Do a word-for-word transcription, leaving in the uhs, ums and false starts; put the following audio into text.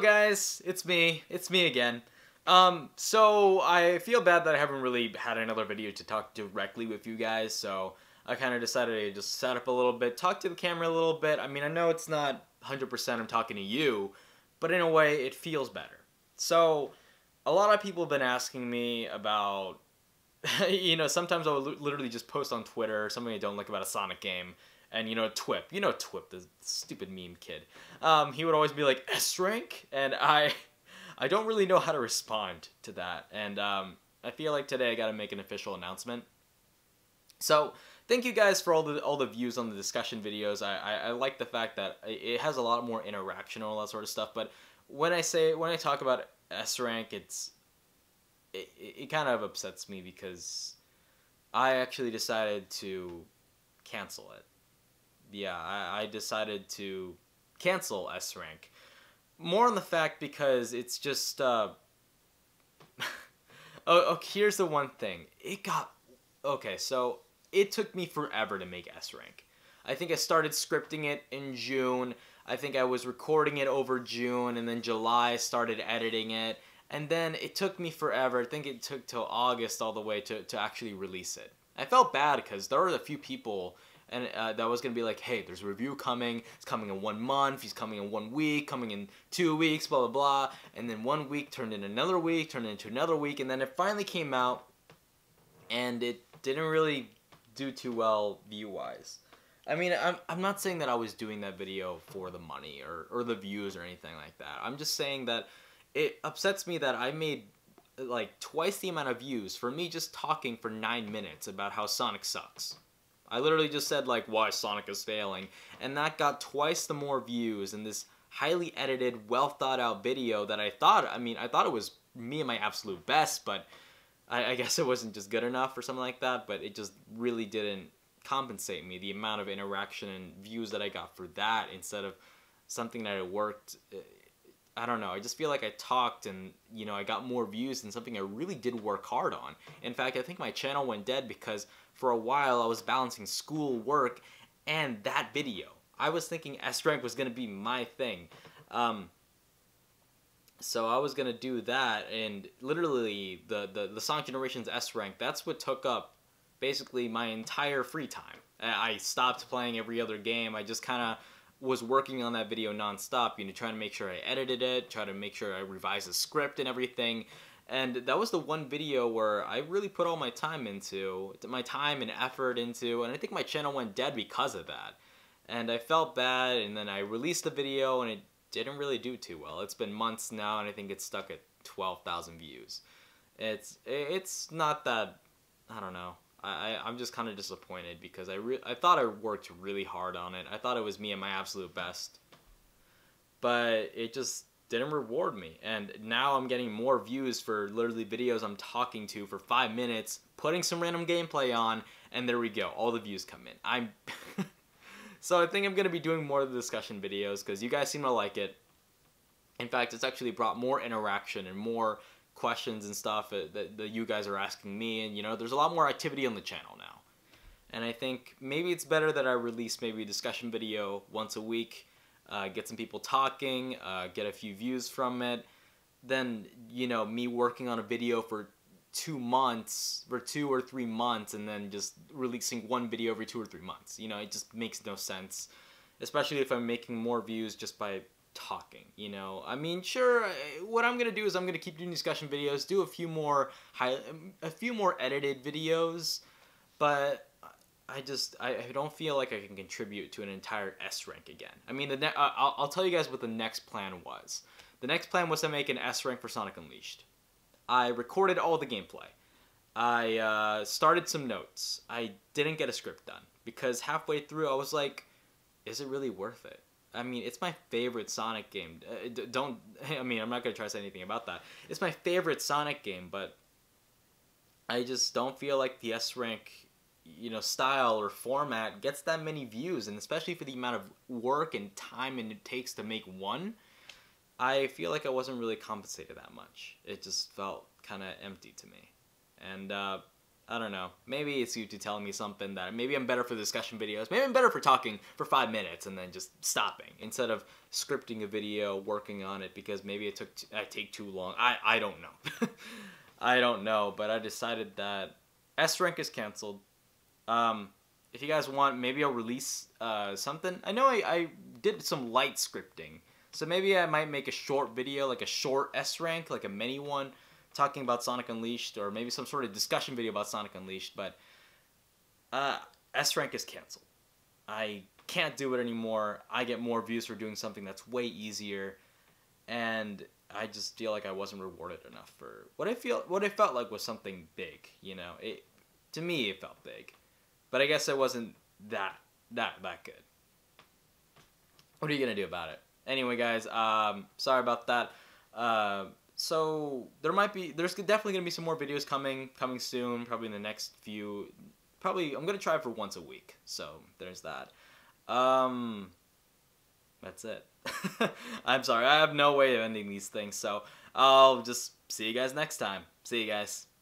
Hello guys, it's me. It's me again. Um, so I feel bad that I haven't really had another video to talk directly with you guys, so I kind of decided to just set up a little bit, talk to the camera a little bit. I mean, I know it's not one hundred percent I'm talking to you, but in a way it feels better. So a lot of people have been asking me about, you know, sometimes I'll literally just post on Twitter something I don't like about a Sonic game. And you know Twip, you know Twip, the stupid meme kid. Um, he would always be like, S Rank? And I I don't really know how to respond to that. And um, I feel like today I gotta make an official announcement. So thank you guys for all the all the views on the discussion videos. I, I, I like the fact that it has a lot more interaction and all that sort of stuff. But when I say when I talk about S Rank, it's it, it kind of upsets me because I actually decided to cancel it. Yeah, I, I decided to cancel S Rank. More on the fact because it's just, uh... oh, okay, here's the one thing. It got... Okay, so it took me forever to make S Rank. I think I started scripting it in June. I think I was recording it over June, and then July started editing it. And then it took me forever. I think it took till August all the way to, to actually release it. I felt bad because there were a few people... And uh, that was going to be like, hey, there's a review coming, it's coming in one month, he's coming in one week, coming in two weeks, blah, blah, blah. And then one week turned into another week, turned into another week, and then it finally came out, and it didn't really do too well view-wise. I mean, I'm, I'm not saying that I was doing that video for the money or, or the views or anything like that. I'm just saying that it upsets me that I made, like, twice the amount of views for me just talking for nine minutes about how Sonic sucks. I literally just said, like, why Sonic is failing, and that got twice the more views in this highly edited, well-thought-out video that I thought, I mean, I thought it was me at my absolute best, but I, I guess it wasn't just good enough or something like that, but it just really didn't compensate me, the amount of interaction and views that I got for that instead of something that I worked, I don't know, I just feel like I talked and, you know, I got more views than something I really did work hard on. In fact, I think my channel went dead because... For a while, I was balancing school, work, and that video. I was thinking S Rank was going to be my thing. Um, so I was going to do that, and literally, the, the, the Sonic Generations S Rank, that's what took up basically my entire free time. I stopped playing every other game. I just kind of was working on that video nonstop, you know, trying to make sure I edited it, trying to make sure I revised the script and everything. And that was the one video where I really put all my time into, my time and effort into, and I think my channel went dead because of that. And I felt bad, and then I released the video, and it didn't really do too well. It's been months now, and I think it's stuck at twelve thousand views. It's it's not that, I don't know, I, I, I'm just kind of disappointed because I, re I thought I worked really hard on it. I thought it was me at my absolute best, but it just... didn't reward me, and now I'm getting more views for literally videos I'm talking to for five minutes, putting some random gameplay on, and there we go, all the views come in. I'm so I think I'm gonna be doing more of the discussion videos because you guys seem to like it. In fact, it's actually brought more interaction and more questions and stuff that, that, that you guys are asking me, and you know, there's a lot more activity on the channel now. And I think maybe it's better that I release maybe a discussion video once a week. Uh, get some people talking, uh, get a few views from it. Then, you know, me working on a video for two months, for two or three months, and then just releasing one video every two or three months. You know, it just makes no sense, especially if I'm making more views just by talking, you know. I mean, sure, what I'm going to do is I'm going to keep doing discussion videos, do a few more high, a few more edited videos, but... I just, I, I don't feel like I can contribute to an entire S Rank again. I mean, the ne I'll, I'll tell you guys what the next plan was. The next plan was to make an S Rank for Sonic Unleashed. I recorded all the gameplay. I uh, started some notes. I didn't get a script done because halfway through I was like, is it really worth it? I mean, it's my favorite Sonic game. Uh, d don't, I mean, I'm not going to try to say anything about that. It's my favorite Sonic game, but I just don't feel like the S Rank... you know, style or format gets that many views, and especially for the amount of work and time it takes to make one, I feel like I wasn't really compensated that much. It just felt kind of empty to me. And uh, I don't know. Maybe it's YouTube telling me something that maybe I'm better for discussion videos. Maybe I'm better for talking for five minutes and then just stopping instead of scripting a video, working on it because maybe it took t I take too long. I I don't know. I don't know. But I decided that S Rank is canceled. Um, if you guys want, maybe I'll release uh, something. I know I I did some light scripting, so maybe I might make a short video, like a short S Rank, like a mini one, talking about Sonic Unleashed, or maybe some sort of discussion video about Sonic Unleashed, but uh, S Rank is canceled. I can't do it anymore. I get more views for doing something that's way easier, and I just feel like I wasn't rewarded enough for what I feel, what I felt like was something big. You know, it to me it felt big, but I guess it wasn't that that that good. What are you gonna do about it? Anyway, guys, um, sorry about that. Uh, So there might be, there's definitely gonna be some more videos coming, coming soon. Probably in the next few, probably I'm gonna try for once a week. So there's that. Um, that's it. I'm sorry, I have no way of ending these things. So I'll just see you guys next time. See you guys.